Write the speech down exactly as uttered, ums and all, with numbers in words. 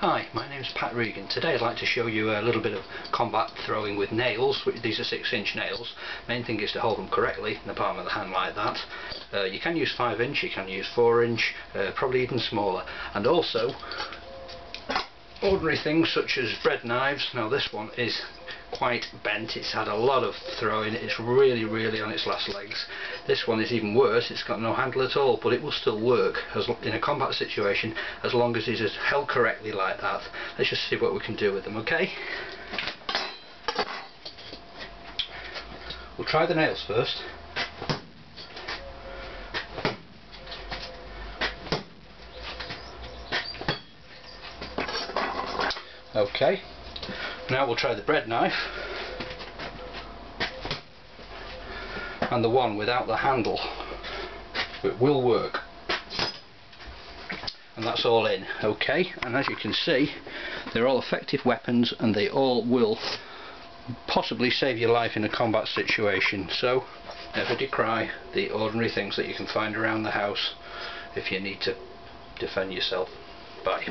Hi, my name is Pat Regan. Today I'd like to show you a little bit of combat throwing with nails. These are six inch nails. Main thing is to hold them correctly in the palm of the hand like that. Uh, you can use five inch, you can use four inch, uh, probably even smaller. And also ordinary things such as bread knives. Now this one is quite bent, it's had a lot of throwing, it's really really on its last legs. This one is even worse, it's got no handle at all, but it will still work as in a combat situation as long as it is held correctly like that. Let's just see what we can do with them, okay? We'll try the nails first. Okay. Now we'll try the bread knife and the one without the handle. It will work. And that's all in. Okay, and as you can see, they're all effective weapons and they all will possibly save your life in a combat situation. So never decry the ordinary things that you can find around the house if you need to defend yourself. Bye.